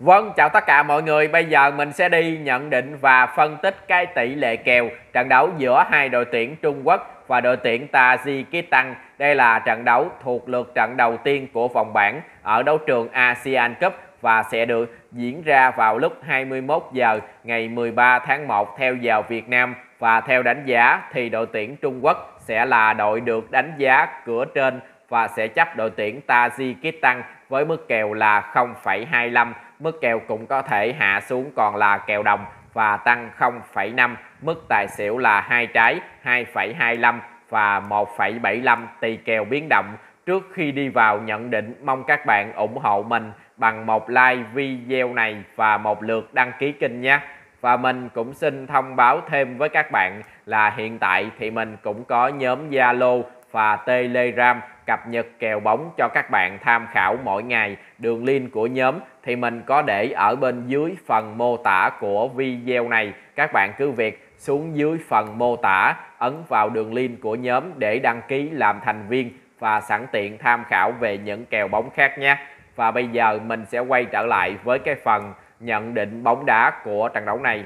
Vâng, chào tất cả mọi người. Bây giờ mình sẽ đi nhận định và phân tích cái tỷ lệ kèo trận đấu giữa hai đội tuyển Trung Quốc và đội tuyển Tajikistan. Đây là trận đấu thuộc lượt trận đầu tiên của vòng bảng ở đấu trường Asian Cup và sẽ được diễn ra vào lúc 21 giờ ngày 13 tháng 1 theo giờ Việt Nam. Và theo đánh giá thì đội tuyển Trung Quốc sẽ là đội được đánh giá cửa trên và sẽ chấp đội tuyển Tajikistan với mức kèo là 0,25. Mức kèo cũng có thể hạ xuống còn là kèo đồng và tăng 0,5. Mức tài xỉu là 2 trái 2,25 và 1,75 tùy kèo biến động. Trước khi đi vào nhận định, mong các bạn ủng hộ mình bằng một like video này và một lượt đăng ký kênh nhé. Và mình cũng xin thông báo thêm với các bạn là hiện tại thì mình cũng có nhóm Zalo và Telegram cập nhật kèo bóng cho các bạn tham khảo mỗi ngày. Đường link của nhóm thì mình có để ở bên dưới phần mô tả của video này. Các bạn cứ việc xuống dưới phần mô tả, ấn vào đường link của nhóm để đăng ký làm thành viên và sẵn tiện tham khảo về những kèo bóng khác nhé. Và bây giờ mình sẽ quay trở lại với cái phần nhận định bóng đá của trận đấu này.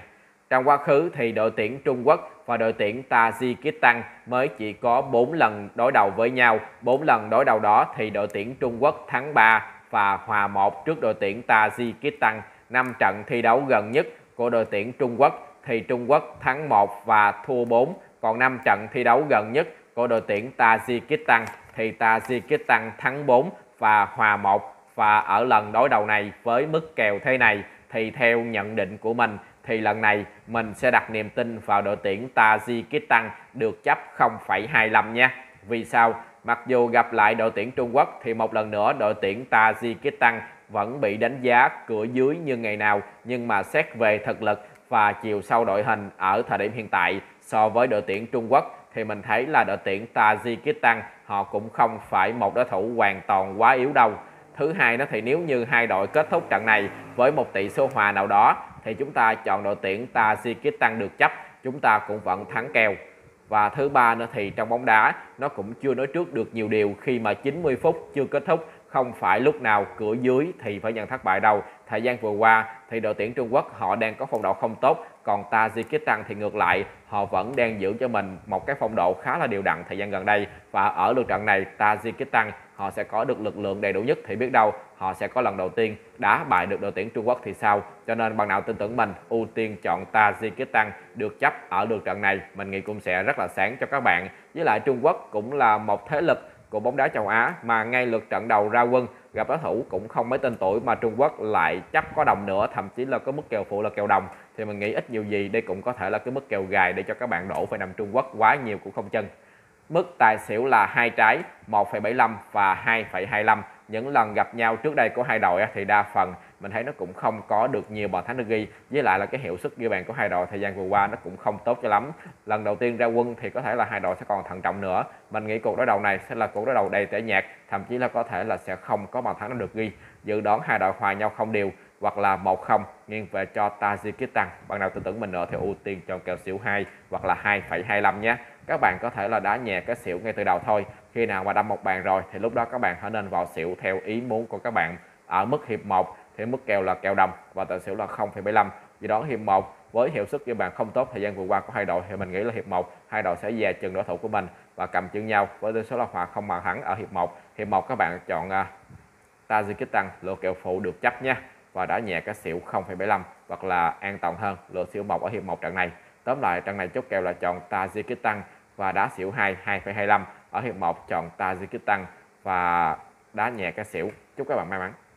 Trong quá khứ thì đội tuyển Trung Quốc và đội tuyển Tajikistan mới chỉ có 4 lần đối đầu với nhau. 4 lần đối đầu đó thì đội tuyển Trung Quốc thắng 3 và hòa 1 trước đội tuyển Tajikistan. 5 trận thi đấu gần nhất của đội tuyển Trung Quốc thì Trung Quốc thắng 1 và thua 4. Còn 5 trận thi đấu gần nhất của đội tuyển Tajikistan thì Tajikistan thắng 4 và hòa 1. Và ở lần đối đầu này với mức kèo thế này thì theo nhận định của mình thì lần này mình sẽ đặt niềm tin vào đội tuyển Tajikistan được chấp 0,25 nha. Vì sao? Mặc dù gặp lại đội tuyển Trung Quốc thì một lần nữa đội tuyển Tajikistan vẫn bị đánh giá cửa dưới như ngày nào, nhưng mà xét về thực lực và chiều sâu đội hình ở thời điểm hiện tại so với đội tuyển Trung Quốc thì mình thấy là đội tuyển Tajikistan họ cũng không phải một đối thủ hoàn toàn quá yếu đâu. Thứ hai đó thì nếu như hai đội kết thúc trận này với một tỷ số hòa nào đó thì chúng ta chọn đội tuyển Tajikistan được chấp, chúng ta cũng vẫn thắng kèo. Và thứ ba nữa thì trong bóng đá nó cũng chưa nói trước được nhiều điều, khi mà 90 phút chưa kết thúc không phải lúc nào cửa dưới thì phải nhận thất bại đâu. Thời gian vừa qua thì đội tuyển Trung Quốc họ đang có phong độ không tốt, còn Tajikistan thì ngược lại họ vẫn đang giữ cho mình một cái phong độ khá là đều đặn thời gian gần đây. Và ở lượt trận này Tajikistan họ sẽ có được lực lượng đầy đủ nhất, thì biết đâu họ sẽ có lần đầu tiên đá bại được đội tuyển Trung Quốc thì sao. Cho nên bạn nào tin tưởng mình ưu tiên chọn Tajikistan được chấp ở lượt trận này, mình nghĩ cũng sẽ rất là sáng cho các bạn. Với lại Trung Quốc cũng là một thế lực của bóng đá châu Á mà ngay lượt trận đầu ra quân gặp đối thủ cũng không mấy tên tuổi mà Trung Quốc lại chấp có đồng nữa, thậm chí là có mức kèo phụ là kèo đồng, thì mình nghĩ ít nhiều gì đây cũng có thể là cái mức kèo gài để cho các bạn đổ phải nằm Trung Quốc quá nhiều cũng không chân. Mức tài xỉu là 2 trái 1,75 và 2,25. Những lần gặp nhau trước đây của hai đội thì đa phần mình thấy nó cũng không có được nhiều bàn thắng được ghi, với lại là cái hiệu suất ghi bàn của hai đội thời gian vừa qua nó cũng không tốt cho lắm. Lần đầu tiên ra quân thì có thể là hai đội sẽ còn thận trọng nữa. Mình nghĩ cuộc đối đầu này sẽ là cuộc đối đầu đầy tẻ nhạt, thậm chí là có thể là sẽ không có bàn thắng được ghi. Dự đoán hai đội hòa nhau không đều hoặc là 1-0 nghiêng về cho Tajikistan. Bạn nào tin tưởng mình nữa thì ưu tiên chọn kèo xỉu 2 hoặc là 2,25 nhé. Các bạn có thể là đá nhẹ cái xỉu ngay từ đầu thôi. Khi nào mà đâm một bàn rồi thì lúc đó các bạn hãy nên vào xỉu theo ý muốn của các bạn. Ở mức hiệp 1 thì mức kèo là kèo đồng và tài xỉu là 0,75. Vì đó hiệp 1 với hiệu suất như bạn không tốt thời gian vừa qua của hai đội thì mình nghĩ là hiệp 1 hai đội sẽ dè chừng đối thủ của mình và cầm chân nhau với tỷ số là hòa không bàn thắng ở hiệp 1. Hiệp 1 các bạn chọn Tajikistan lựa kèo phụ được chấp nha, và đá nhẹ cái xỉu 0,75 hoặc là an toàn hơn lựa xỉu 1 ở hiệp 1 trận này. Tóm lại trận này chốt kèo là chọn Tajikistan và đá xỉu 2 2,25. Ở hiệp 1 chọn Tajikistan và đá nhẹ cái xỉu. Chúc các bạn may mắn.